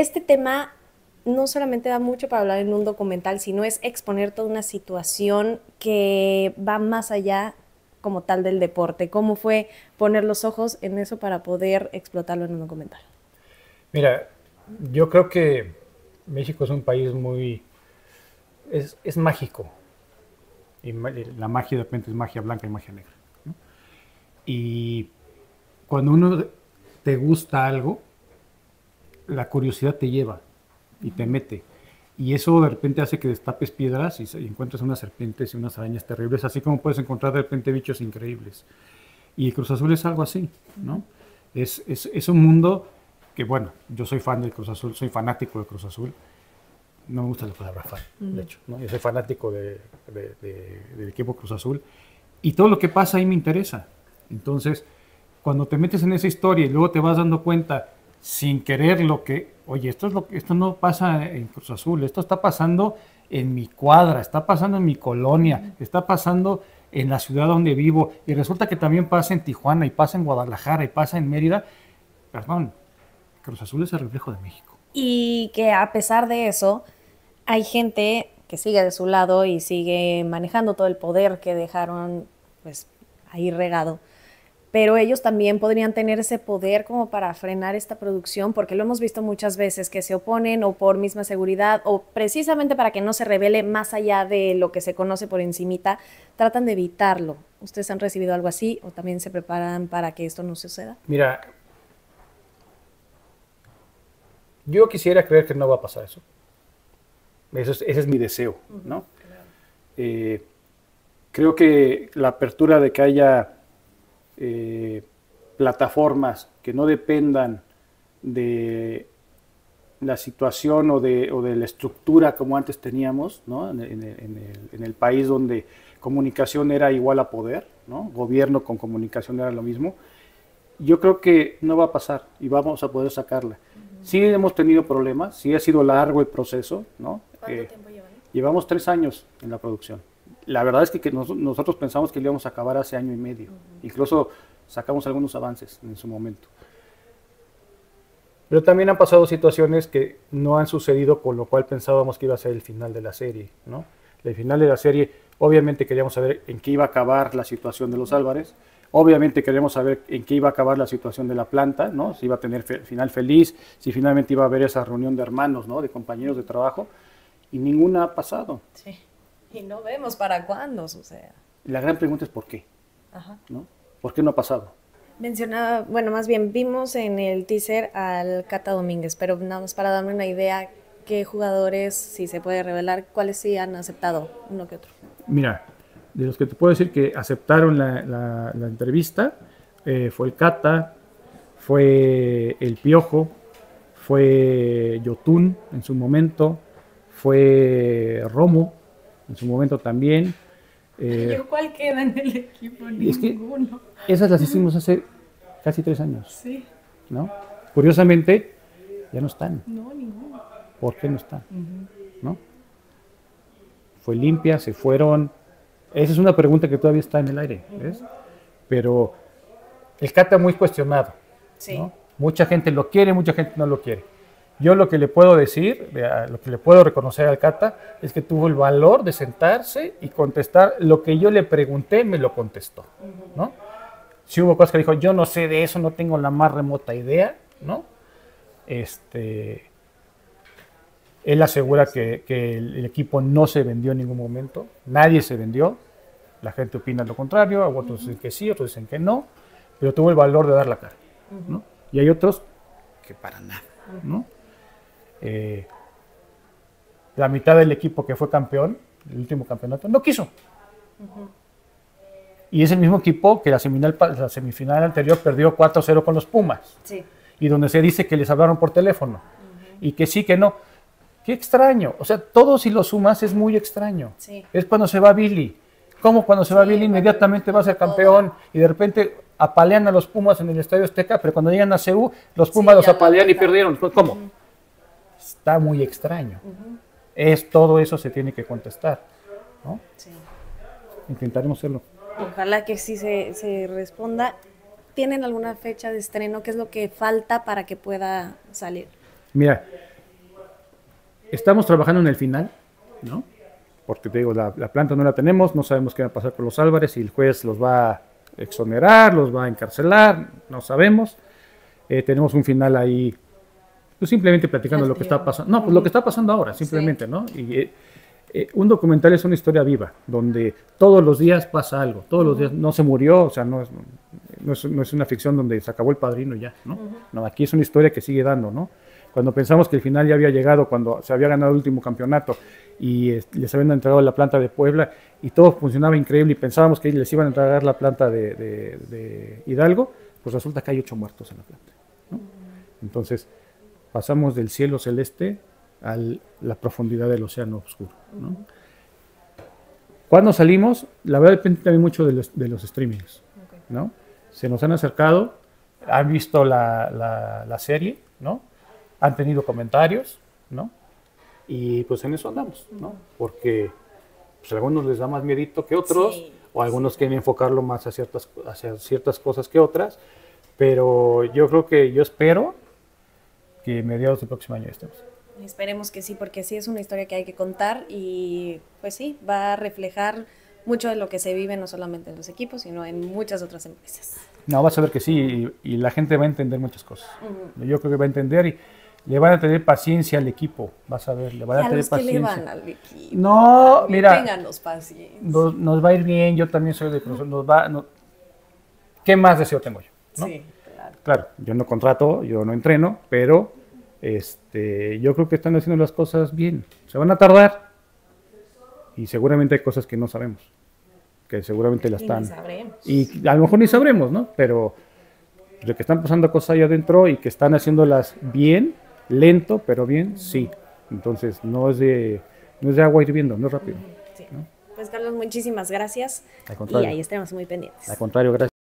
este tema no solamente da mucho para hablar en un documental, sino es exponer toda una situación que va más allá como tal del deporte. ¿Cómo fue poner los ojos en eso para poder explotarlo en un documental? Mira, yo creo que México es un país muy... Es mágico. Y la magia de repente es magia blanca y magia negra, ¿no? Y cuando uno te gusta algo, la curiosidad te lleva y te mete. Y eso de repente hace que destapes piedras y encuentres unas serpientes y unas arañas terribles, así como puedes encontrar de repente bichos increíbles. Y Cruz Azul es algo así, ¿no? Es un mundo que, bueno, yo soy fan del Cruz Azul, soy fanático de Cruz Azul. No me gusta la palabra fan, de hecho, ¿no? Yo soy fanático del equipo Cruz Azul. Y todo lo que pasa ahí me interesa. Entonces, cuando te metes en esa historia y luego te vas dando cuenta sin querer lo que, oye, esto no pasa en Cruz Azul, esto está pasando en mi cuadra, está pasando en mi colonia, está pasando en la ciudad donde vivo, y resulta que también pasa en Tijuana, y pasa en Guadalajara, y pasa en Mérida. Perdón, Cruz Azul es el reflejo de México. Y que a pesar de eso, hay gente que sigue de su lado y sigue manejando todo el poder que dejaron pues ahí regado. Pero ellos también podrían tener ese poder como para frenar esta producción, porque lo hemos visto muchas veces que se oponen o por misma seguridad o precisamente para que no se revele más allá de lo que se conoce por encimita, tratan de evitarlo. ¿Ustedes han recibido algo así o también se preparan para que esto no suceda? Mira, yo quisiera creer que no va a pasar eso. Ese es mi deseo, ¿no? Claro. Creo que la apertura de que haya plataformas que no dependan de la situación o de la estructura como antes teníamos, ¿no? En el país donde comunicación era igual a poder, ¿no? Gobierno con comunicación era lo mismo. Yo creo que no va a pasar y vamos a poder sacarla. Sí hemos tenido problemas, sí ha sido largo el proceso, ¿no? ¿Cuánto tiempo llevan? Llevamos 3 años en la producción. La verdad es que nosotros pensamos que lo íbamos a acabar hace 1.5 años. Incluso sacamos algunos avances en su momento. Pero también han pasado situaciones que no han sucedido, con lo cual pensábamos que iba a ser el final de la serie, ¿no? El final de la serie, obviamente queríamos saber en qué iba a acabar la situación de los Álvarez. Obviamente queríamos saber en qué iba a acabar la situación de la planta, ¿no? Si iba a tener final feliz, si finalmente iba a haber esa reunión de hermanos, ¿no? De compañeros de trabajo. Y ninguna ha pasado. Sí. Y no vemos para cuándo suceda. La gran pregunta es por qué. Ajá. ¿No? ¿Por qué no ha pasado? Mencionaba, bueno, más bien vimos en el teaser al Cata Domínguez, pero nada más para darme una idea, ¿qué jugadores, si se puede revelar, cuáles sí han aceptado uno que otro? Mira, de los que te puedo decir que aceptaron la entrevista, fue el Cata, fue el Piojo, fue Yotún en su momento, fue Romo en su momento también. ¿Yo cuál queda en el equipo? Ninguno. Es que esas las hicimos hace casi 3 años. Sí. ¿No? Curiosamente, ya no están. No, ninguno. ¿Por qué no están? ¿No? Fue limpia, se fueron. Esa es una pregunta que todavía está en el aire, ¿ves? Pero el Cata muy cuestionado. Sí. ¿No? Mucha gente lo quiere, mucha gente no lo quiere. Yo lo que le puedo decir, lo que le puedo reconocer al Cata, es que tuvo el valor de sentarse y contestar lo que yo le pregunté, me lo contestó, ¿no? Sí hubo cosas que dijo, yo no sé de eso, no tengo la más remota idea, ¿no? Él asegura que el equipo no se vendió en ningún momento, nadie se vendió, la gente opina lo contrario, otros dicen que sí, otros dicen que no, pero tuvo el valor de dar la cara, ¿no? Y hay otros que para nada, ¿no? La mitad del equipo que fue campeón, el último campeonato, no quiso. Y es el mismo equipo que la semifinal anterior perdió 4-0 con los Pumas. Sí. Y donde se dice que les hablaron por teléfono. Y que sí, que no. Qué extraño. O sea, todo si lo sumas es muy extraño. Sí. Es cuando se va Billy. ¿Cómo cuando se va Billy inmediatamente va a ser campeón y de repente apalean a los Pumas en el Estadio Azteca, pero cuando llegan a CU, los Pumas los apalean y perdieron? ¿Cómo? Está muy extraño. Todo eso se tiene que contestar, ¿no? Sí. Intentaremos hacerlo. Ojalá que sí se responda. ¿Tienen alguna fecha de estreno? ¿Qué es lo que falta para que pueda salir? Mira, Estamos trabajando en el final, ¿no? Porque te digo, la planta no la tenemos, no sabemos qué va a pasar con los Álvarez, si el juez los va a exonerar, los va a encarcelar, no sabemos. Tenemos un final ahí, pues simplemente platicando lo que está pasando. No, pues lo que está pasando ahora, simplemente, sí, ¿no? Y un documental es una historia viva, donde todos los días pasa algo, todos los días no se murió, o sea, no es una ficción donde se acabó El Padrino y ya, ¿no? No, aquí es una historia que sigue dando, ¿no? Cuando pensamos que el final ya había llegado, cuando se había ganado el último campeonato y les habían entregado la planta de Puebla y todo funcionaba increíble y pensábamos que les iban a entregar la planta de Hidalgo, pues resulta que hay 8 muertos en la planta, ¿no? Entonces, pasamos del cielo celeste a la profundidad del océano oscuro, ¿no? Cuando salimos, la verdad depende también mucho de los streamings, ¿no? Se nos han acercado, han visto la serie, ¿no? Han tenido comentarios, ¿no? Y pues en eso andamos, ¿no? Porque pues, a algunos les da más miedito que otros, sí, o algunos quieren enfocarlo más hacia ciertas cosas que otras, pero yo espero que mediados del próximo año estemos. Esperemos que sí, porque sí es una historia que hay que contar y pues sí, va a reflejar mucho de lo que se vive no solamente en los equipos, sino en muchas otras empresas. No, vas a ver que sí, y la gente va a entender muchas cosas. Yo creo que va a entender y le van a tener paciencia al equipo, vas a ver, le van a tener paciencia. ¿Qué le van al equipo? No, mira. Ténganos paciencia. Nos va a ir bien, yo también soy de Cruz Azul, ¿qué más deseo tengo yo? ¿No? Sí, claro. Claro, yo no contrato, yo no entreno, pero yo creo que están haciendo las cosas bien. Se van a tardar y seguramente hay cosas que no sabemos, que seguramente las están. Y a lo mejor ni sabremos, ¿no? Pero de que están pasando cosas allá adentro y que están haciéndolas bien, lento, pero bien, sí. Entonces, no es de agua hirviendo, no es rápido, ¿no? Sí. Pues, Carlos, muchísimas gracias. Al contrario. Y ahí estaremos muy pendientes. Al contrario, gracias.